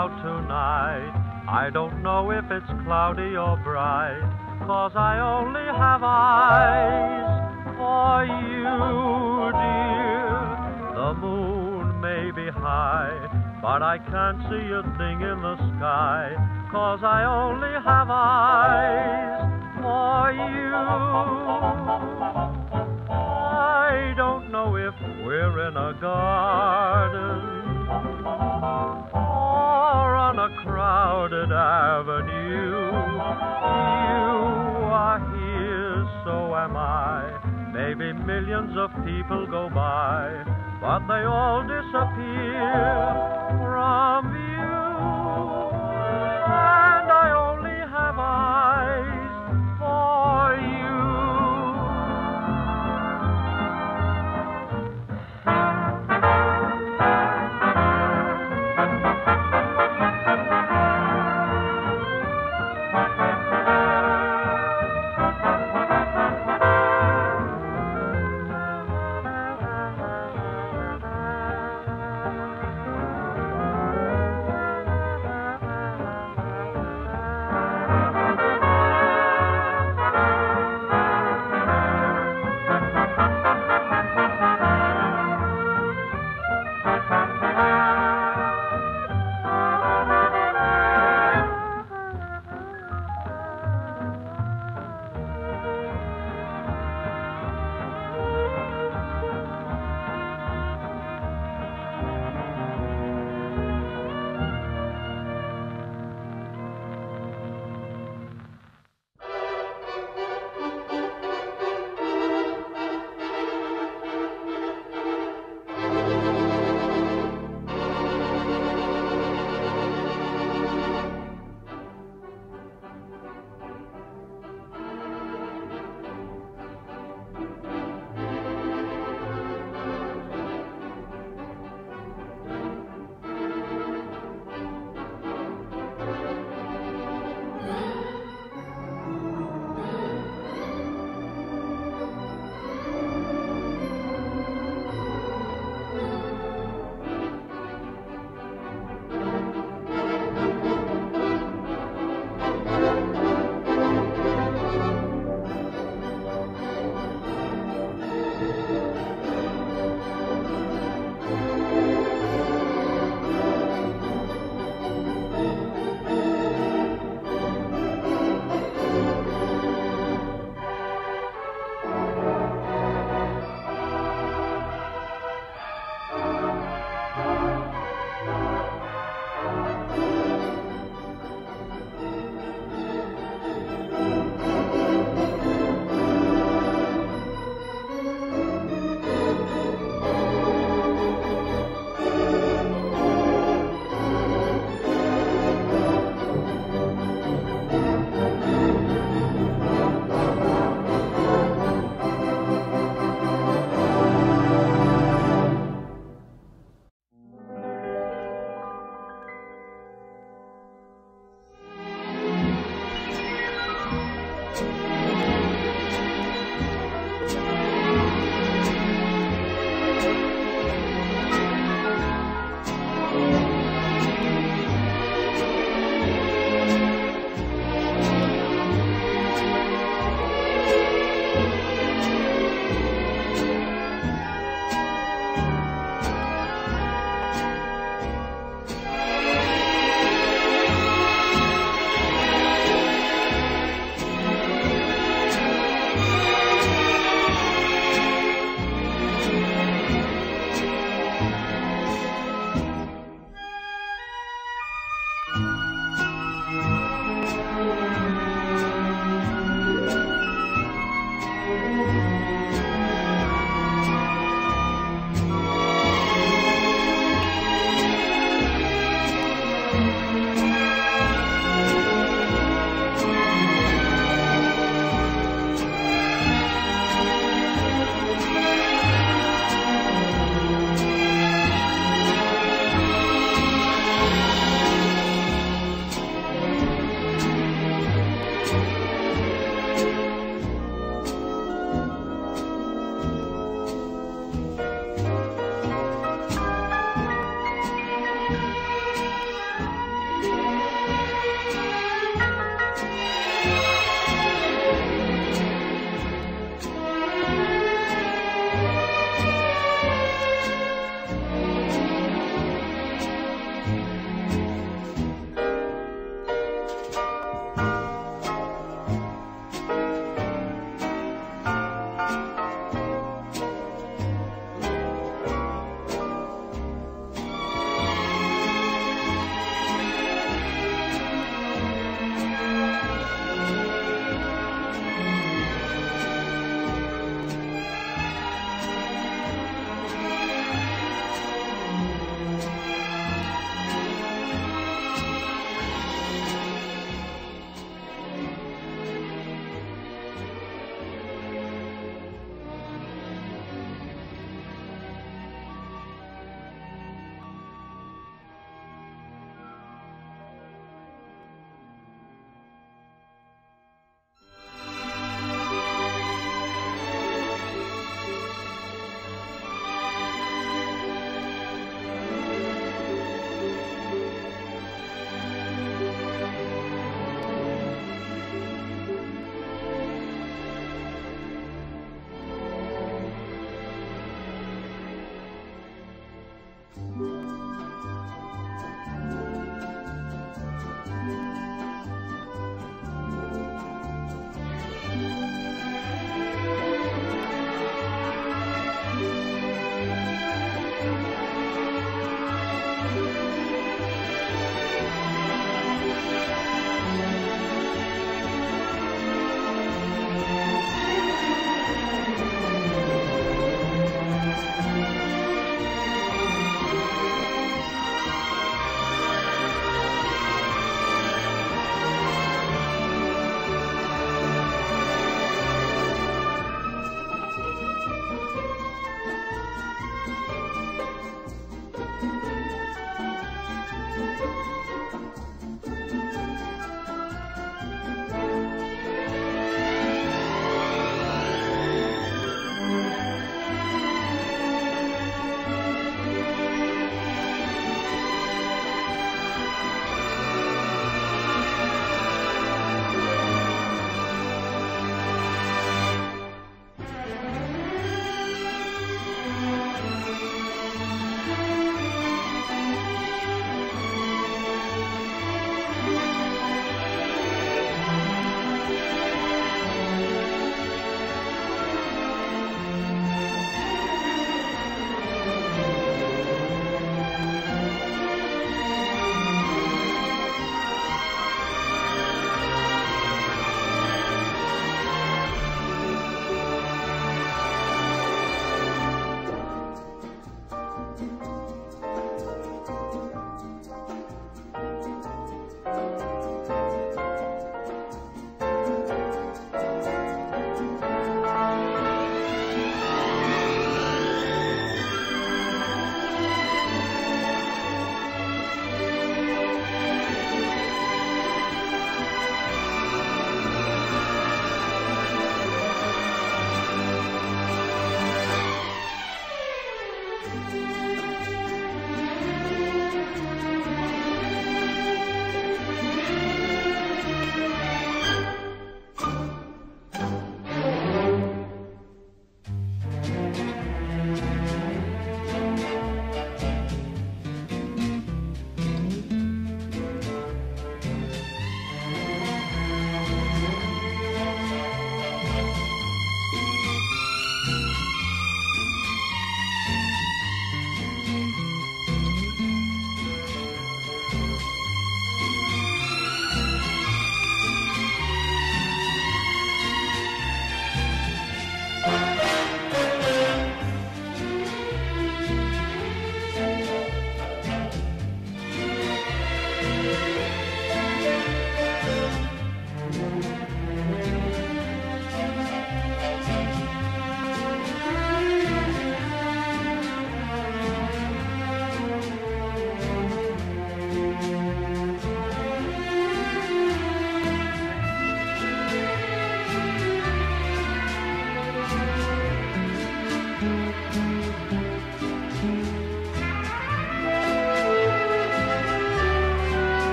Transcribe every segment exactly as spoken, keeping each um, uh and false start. out tonight. I don't know if it's cloudy or bright, 'cause I only have eyes for you, dear. The moon may be high, but I can't see a thing in the sky, 'cause I only have eyes for you. I don't know if we're in a garden or on a crowded avenue. You are here, so am I. Maybe millions of people go by, but they all disappear from view.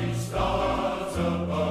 He starts above.